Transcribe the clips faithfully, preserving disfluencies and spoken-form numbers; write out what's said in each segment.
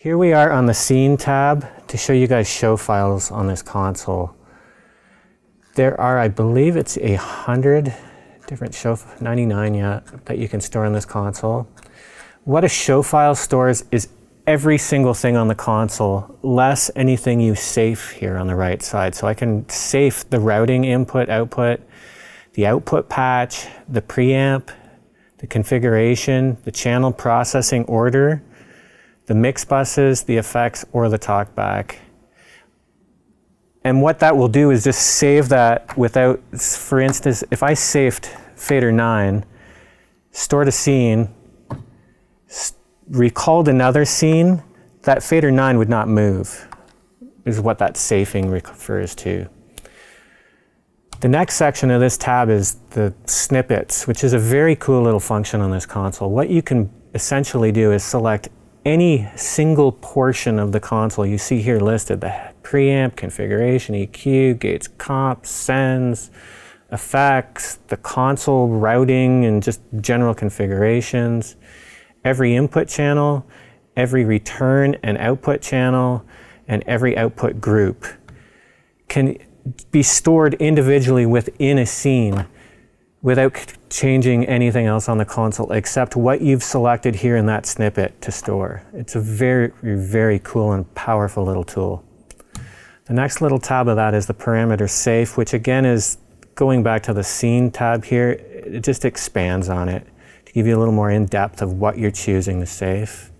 Here we are on the Scene tab to show you guys show files on this console. There are, I believe it's a hundred different show, ninety-nine yeah, that you can store on this console. What a show file stores is every single thing on the console, less anything you safe here on the right side. So I can safe the routing input, output, the output patch, the preamp, the configuration, the channel processing order, the mix buses, the effects, or the talkback. And what that will do is just save that without, for instance, if I saved fader nine, stored a scene, recalled another scene, that fader nine would not move, is what that safing refers to. The next section of this tab is the snippets, which is a very cool little function on this console. What you can essentially do is select any single portion of the console you see here listed, the preamp, configuration, E Q, gates comp, sends, effects, the console routing, and just general configurations, every input channel, every return and output channel, and every output group can be stored individually within a scene without changing anything else on the console except what you've selected here in that snippet to store. It's a very, very cool and powerful little tool. The next little tab of that is the parameter safe, which again is going back to the Scene tab here. It just expands on it to give you a little more in-depth of what you're choosing to safe.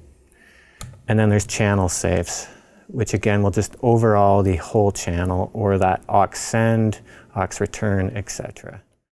And then there's channel safes, which again will just overall the whole channel or that aux send, aux return, et cetera.